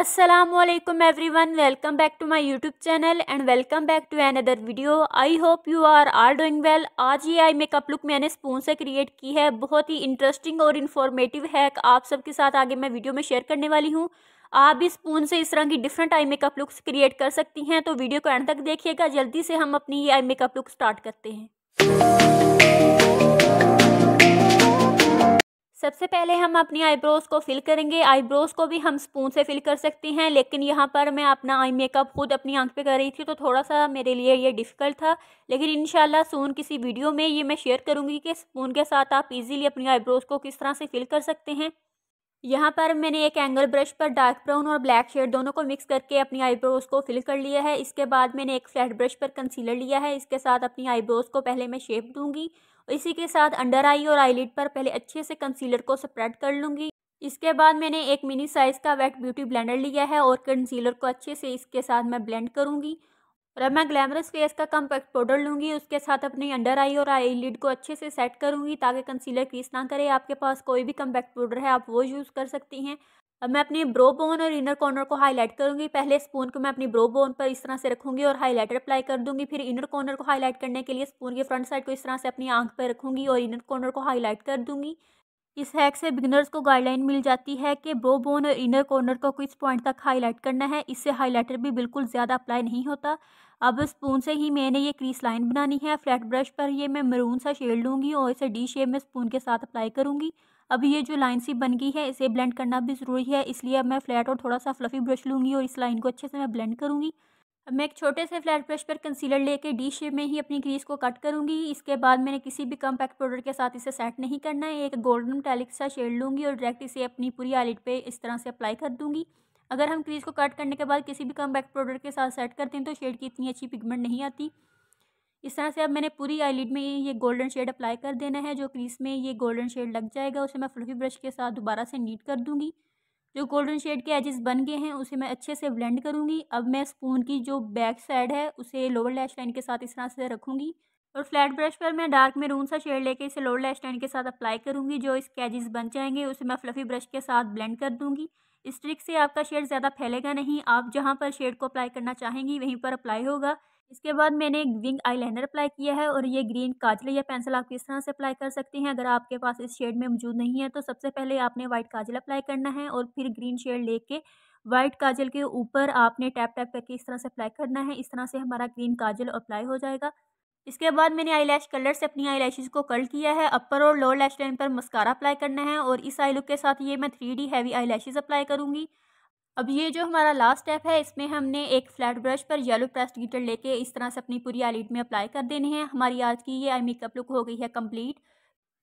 Assalamualaikum everyone, welcome back to my YouTube channel and welcome back to another video. I hope you are all doing well. आज ये eye makeup look मैंने spoon से create की है, बहुत ही interesting और informative है, आप सबके साथ आगे मैं वीडियो में शेयर करने वाली हूँ। आप भी स्पून से इस तरह की different eye makeup looks create कर सकती हैं, तो वीडियो को एंड तक देखिएगा। जल्दी से हम अपनी ये आई मेकअप लुक स्टार्ट करते हैं। सबसे पहले हम अपनी आईब्रोज़ को फिल करेंगे। आईब्रोज़ को भी हम स्पून से फिल कर सकते हैं, लेकिन यहाँ पर मैं अपना आई मेकअप खुद अपनी आंख पे कर रही थी, तो थोड़ा सा मेरे लिए ये डिफ़िकल्ट था, लेकिन इंशाल्लाह सून किसी वीडियो में ये मैं शेयर करूँगी कि स्पून के साथ आप इजीली अपनी आईब्रोज़ को किस तरह से फिल कर सकते हैं। यहाँ पर मैंने एक एंगल ब्रश पर डार्क ब्राउन और ब्लैक शेड दोनों को मिक्स करके अपनी आईब्रोज़ को फिल कर लिया है। इसके बाद मैंने एक फ्लैट ब्रश पर कंसीलर लिया है, इसके साथ अपनी आईब्रोज़ को पहले मैं शेप दूंगी, इसी के साथ अंडर आई और आईलिड पर पहले अच्छे से कंसीलर को स्प्रेड कर लूँगी। इसके बाद मैंने एक मिनी साइज़ का वेट ब्यूटी ब्लेंडर लिया है और कंसीलर को अच्छे से इसके साथ मैं ब्लेंड करूँगी। और मैं ग्लैमरस फेस का कॉम्पैक्ट पाउडर लूँगी, उसके साथ अपनी अंडर आई और आईलिड को अच्छे से सेट करूँगी ताकि कंसीलर क्रीज ना करे। आपके पास कोई भी कॉम्पैक्ट पाउडर है आप वो यूज़ कर सकती हैं। अब मैं अपनी ब्रो बोन और इनर कॉर्नर को हाईलाइट करूँगी। पहले स्पून को मैं अपनी ब्रो बोन पर इस तरह से रखूँगी और हाईलाइटर अप्लाई कर दूँगी। फिर इनर कॉर्नर को हाईलाइट करने के लिए स्पून के फ्रंट साइड को इस तरह से अपनी आंख पर रखूँगी और इनर कॉर्नर को हाईलाइट कर दूँगी। इस हैक से बिगिनर्स को गाइडलाइन मिल जाती है कि ब्रो बोन और इनर कॉर्नर को किस पॉइंट तक हाईलाइट करना है, इससे हाईलाइटर भी बिल्कुल ज़्यादा अप्लाई नहीं होता। अब स्पून से ही मैंने ये क्रीज लाइन बनानी है। फ्लैट ब्रश पर ये मैं मरून सा शेड लूँगी और इसे डी शेप में स्पून के साथ अप्लाई करूँगी। अब ये जो लाइन सी बन गई है इसे ब्लेंड करना भी ज़रूरी है, इसलिए अब मैं फ्लैट और थोड़ा सा फ्लफ़ी ब्रश लूँगी और इस लाइन को अच्छे से मैं ब्लेंड करूँगी। अब मैं एक छोटे से फ्लैट ब्रश पर कंसीलर लेके डी शेप में ही अपनी क्रीज को कट करूँगी। इसके बाद मैंने किसी भी कॉम्पैक्ट पाउडर के साथ इसे सेट नहीं करना है, एक गोल्डन मेटालिक सा शेड लूँगी और डायरेक्ट इसे अपनी पूरी आईलिड पे इस तरह से अप्लाई कर दूँगी। अगर हम क्रीज को कट करने के बाद किसी भी कॉम्पैक्ट पाउडर के साथ सेट करते हैं तो शेड की इतनी अच्छी पिगमेंट नहीं आती। इस तरह से अब मैंने पूरी आईलिड में ये गोल्डन शेड अप्लाई कर देना है। जो क्रीज में ये गोल्डन शेड लग जाएगा उसे मैं फ्लफी ब्रश के साथ दोबारा से नीट कर दूँगी। जो गोल्डन शेड के एजेस बन गए हैं उसे मैं अच्छे से ब्लेंड करूँगी। अब मैं स्पून की जो बैक साइड है उसे लोअर लैश लाइन के साथ इस तरह से रखूँगी और फ्लैट ब्रश पर मैं डार्क मैरून सा शेड लेके इसे लोअर लैश लाइन के साथ अप्लाई करूँगी। जो इसके एजेस बन जाएंगे उसे मैं फ्लफी ब्रश के साथ ब्लेंड कर दूँगी। इस ट्रिक से आपका शेड ज़्यादा फैलेगा नहीं, आप जहाँ पर शेड को अप्लाई करना चाहेंगी वहीं पर अप्लाई होगा। इसके बाद मैंने एक विंग आईलाइनर अप्लाई किया है और ये ग्रीन काजल या पेंसिल आप किस तरह से अप्लाई कर सकते हैं। अगर आपके पास इस शेड में मौजूद नहीं है तो सबसे पहले आपने वाइट काजल अप्लाई करना है और फिर ग्रीन शेड लेके वाइट काजल के ऊपर आपने टैप टैप करके इस तरह से अप्लाई करना है। इस तरह से हमारा ग्रीन काजल अप्लाई हो जाएगा। इसके बाद मैंने आईलैश कलर से अपनी आईलैशेस को कर्ल किया है। अपर और लोअर लैश लाइन पर मस्कारा अप्लाई करना है और इस आई लुक के साथ ये मैं 3D हैवी आईलैशेस अप्लाई करूँगी। अब ये जो हमारा लास्ट स्टेप है इसमें हमने एक फ्लैट ब्रश पर येलो प्रेस्ड ग्लिटर लेके इस तरह से अपनी पूरी आईलिड में अप्लाई कर देने हैं। हमारी आज की ये आई मेकअप लुक हो गई है कंप्लीट।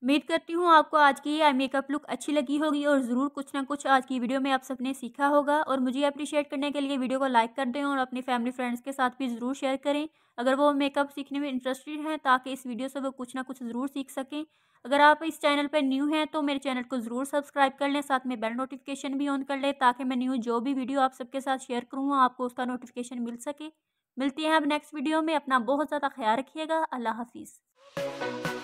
उम्मीद करती हूँ आपको आज की ये आई मेकअप लुक अच्छी लगी होगी और ज़रूर कुछ ना कुछ आज की वीडियो में आप सबने सीखा होगा। और मुझे अप्रिशिएट करने के लिए वीडियो को लाइक कर दें और अपने फैमिली फ्रेंड्स के साथ भी ज़रूर शेयर करें अगर वो मेकअप सीखने में इंटरेस्टेड हैं, ताकि इस वीडियो से वो कुछ ना कुछ ज़रूर सीख सकें। अगर आप इस चैनल पर न्यू हैं तो मेरे चैनल को ज़रूर सब्सक्राइब कर लें, साथ में बेल नोटिफिकेशन भी ऑन कर लें ताकि मैं न्यू जो भी वीडियो आप सबके साथ शेयर करूँ आपको उसका नोटिफिकेशन मिल सके। मिलती हैं अब नेक्स्ट वीडियो में, अपना बहुत ज़्यादा ख्याल रखिएगा। अल्लाह हाफिज़।